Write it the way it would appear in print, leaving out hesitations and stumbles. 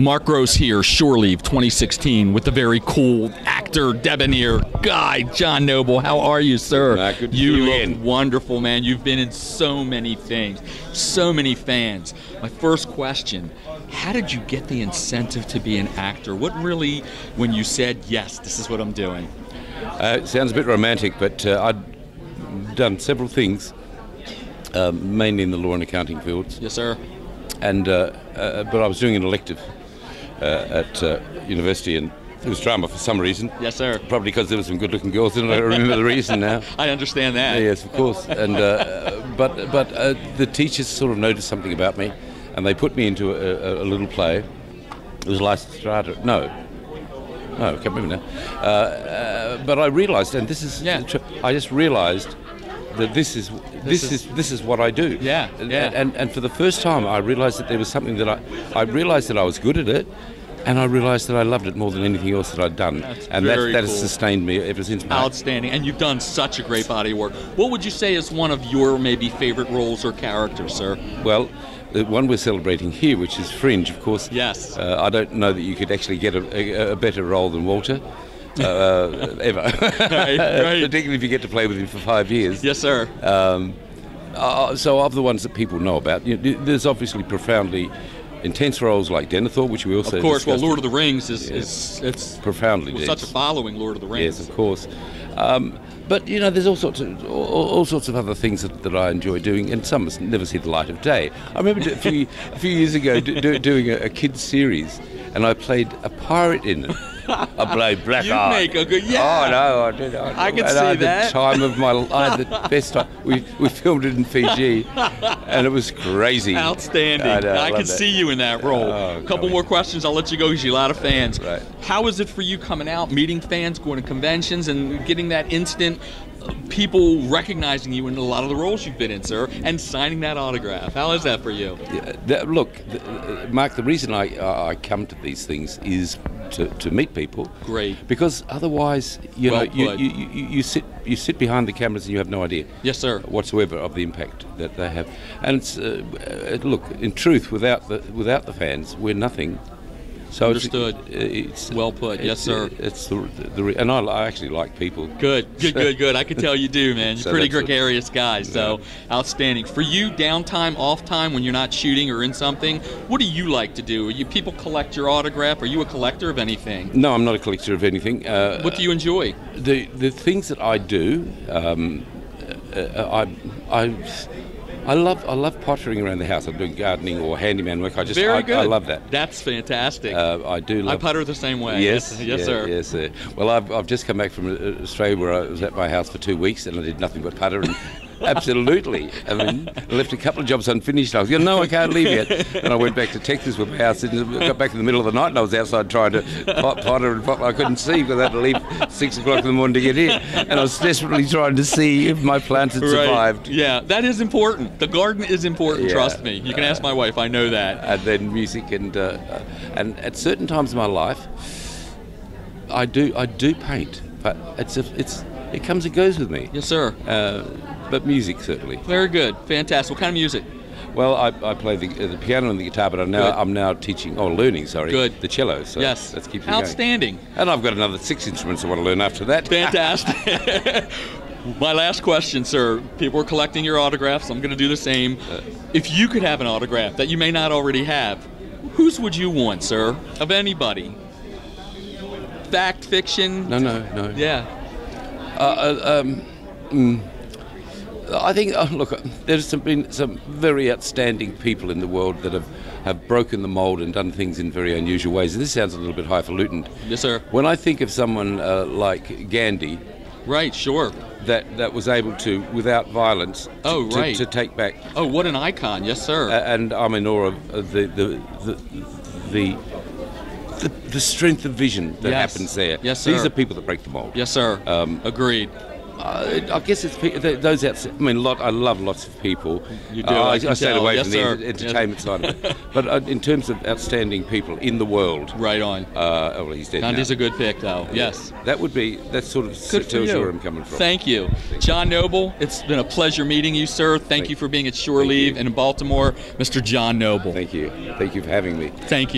Mark Gross here, Shore Leave 2016, with the very cool actor, debonair guy, John Noble. How are you, sir? Good to see you. You look wonderful, man. You've been in so many things, so many fans. My first question, how did you get the incentive to be an actor? What really, when you said, yes, this is what I'm doing? It sounds a bit romantic, but I'd done several things, mainly in the law and accounting fields. Yes, sir. And but I was doing an elective at university, and it was drama for some reason. Yes, sir. Probably because there were some good-looking girls in it. I remember the reason now. I understand that. Yes, of course. And but the teachers sort of noticed something about me, and they put me into a little play. It was Lysistrata. No, I can't remember now. But I realised, and this is, yeah. I just realised that this is what I do. Yeah, yeah. And for the first time, I realised that there was something that I realised that I was good at it, and I realised that I loved it more than anything else that I'd done. That has sustained me ever since. Outstanding. And you've done such a great body of work. What would you say is one of your maybe favourite roles or characters, sir? Well, the one we're celebrating here, which is Fringe, of course. Yes. I don't know that you could actually get a better role than Walter. Ever. Right. Particularly if you get to play with him for 5 years. Yes, sir. So of the ones that people know about, you know, there's obviously profoundly intense roles like Denethor, which we also of course. Well, Lord of the Rings is profoundly dense. Such a following, Lord of the Rings. Yes, of course. But you know, there's all sorts of other things that I enjoy doing, and some never see the light of day. I remember a few years ago doing a kids series, and I played a pirate in it. I played Black Eye. You make a good, yeah. Oh no, I did. I can see that. I had the best time. We filmed it in Fiji, and it was crazy. Outstanding. I can see you in that role. Oh, a couple more questions, I'll let you go because you're a lot of fans. Right. How is it for you coming out, meeting fans, going to conventions, and getting that instant people recognizing you in a lot of the roles you've been in, sir, and signing that autograph? How is that for you? Yeah, look, Mark, the reason I come to these things is to meet people. Great. Because otherwise, you sit behind the cameras and you have no idea. Yes, sir. Whatsoever of the impact that they have. And it's, look, in truth, without the fans, we're nothing. So understood. It's well put. Yes, sir. And I actually like people. Good. I can tell you do, man. You're a pretty gregarious guy. So yeah. Outstanding. For you, downtime, off time, when you're not shooting or in something, what do you like to do? People collect your autograph? Are you a collector of anything? No, I'm not a collector of anything. What do you enjoy? The things that I do, I love pottering around the house. I'm doing gardening or handyman work. I love that. That's fantastic. I do love... I potter the same way. Yes, sir. Well, I've just come back from Australia where I was at my house for 2 weeks and I did nothing but putter and... Absolutely. I mean, I left a couple of jobs unfinished. I was going, no, I can't leave yet. And I went back to Texas with my house and got back in the middle of the night and I was outside trying to potter and potter. I couldn't see because I had to leave 6 o'clock in the morning to get here. And I was desperately trying to see if my plants had survived. Yeah, that is important. The garden is important, trust me. You can ask my wife, I know that. And then music and at certain times in my life, I do paint, but it comes and goes with me. Yes, sir. But music, certainly. Very good. Fantastic. What kind of music? Well, I play the piano and the guitar, but I'm now learning the cello. So yes. That keeps me outstanding. Going. And I've got another 6 instruments I want to learn after that. Fantastic. My last question, sir. People are collecting your autographs. I'm going to do the same. If you could have an autograph that you may not already have, whose would you want, sir? Of anybody? Fact, fiction? No. Yeah. I think, look, there's been some very outstanding people in the world that have broken the mould and done things in very unusual ways. This sounds a little bit highfalutin. Yes, sir. When I think of someone like Gandhi... Right, sure. That was able to, without violence, to take back... Oh, what an icon, yes, sir. And I'm in awe of the strength of vision that happens there. Yes, sir. These are people that break the mould. Yes, sir. Agreed. I guess it's those outside. I mean, I love lots of people. You do. I stayed away from the entertainment side of it. But in terms of outstanding people in the world, right on. Well, he's dead. Gandhi's a good pick, though. Yes. That sort of tells you where I'm coming from. Thank you, John Noble. It's been a pleasure meeting you, sir. Thank you for being at Shore Leave and in Baltimore, Mr. John Noble. Thank you. Thank you for having me. Thank you.